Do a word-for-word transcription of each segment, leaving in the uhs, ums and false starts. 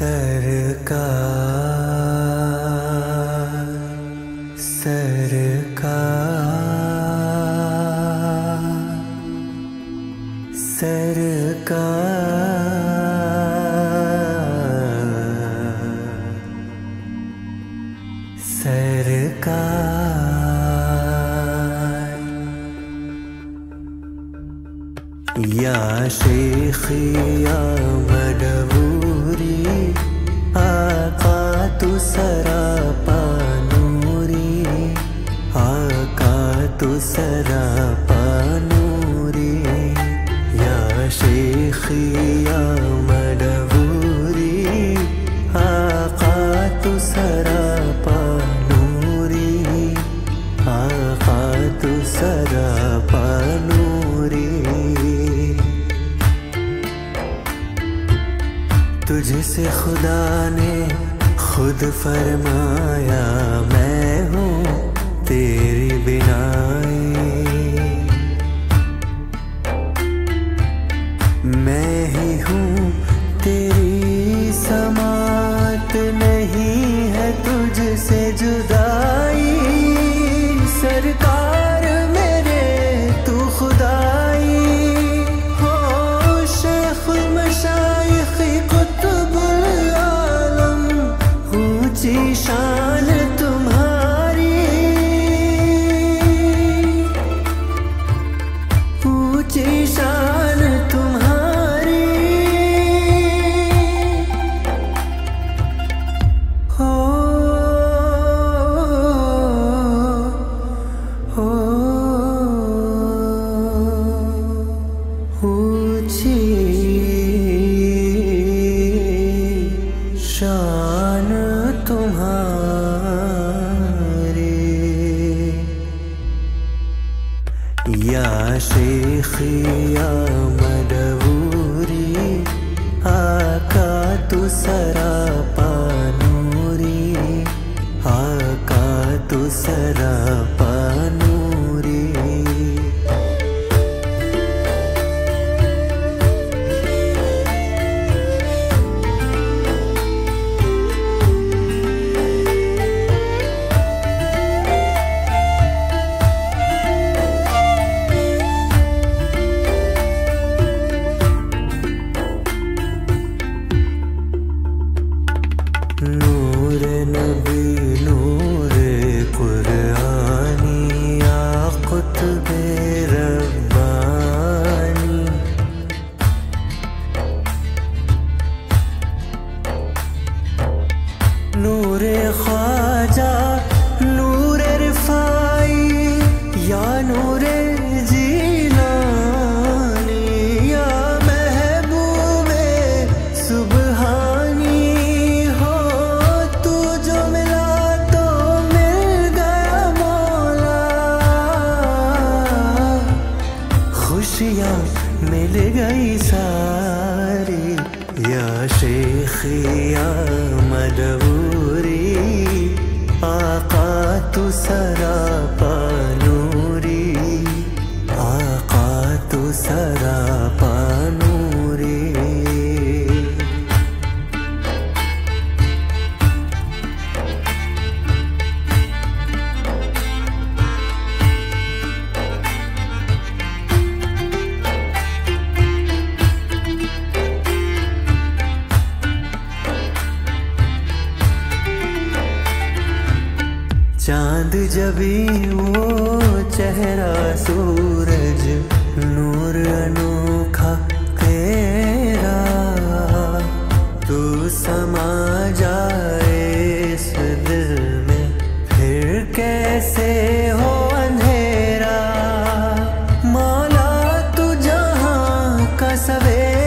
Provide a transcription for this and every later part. सरकार सरकार सरकार सरकार या शेखी या मदबूरी आका तू सरापा नूरी आका तू सरापा नूरी या शेखी या मदबूरी आका तू सरापा नूरी आका तू सरापा नूरी। तुझसे खुदा ने खुद फरमाया मैं हूँ तेरी बिनाई, मैं ही हूँ तेरी समात, नहीं है तुझसे जुदाई। सरकार शान तुम्हारी ऊंची शान तुम्हारी, हो हो ऊंची शान तुम्हारी। या शेखी या मदबूरी आका तू सरापा नूरी आका तू सरापा नूरी। नूर नबी नूर कुरानी या कुतबे रब्बानी, नूर ख्वाजा नूर रिफाई या नूर जीलानी या महबूबे सुबह मिल गई सारी। या शेखी या मदबूरी आका तू सरापा नूरी आका तू सरापा नूरी। चाँद जबी वो चेहरा सूरज नूर अनोखा तेरा, तू समा जाए इस दिल में फिर कैसे हो अंधेरा। माला तू जहाँ का सवेरा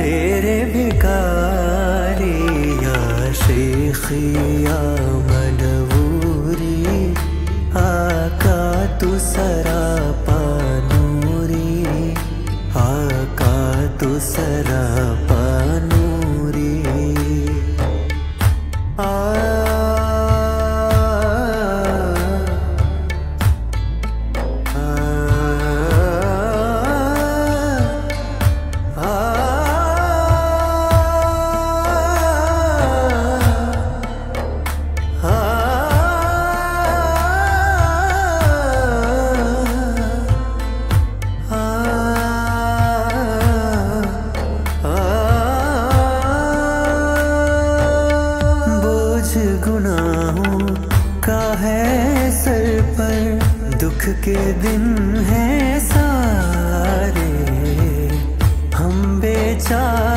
तेरे भिखारी। गुनाहों का है सर पर, दुख के दिन है सारे, हम बेचारे।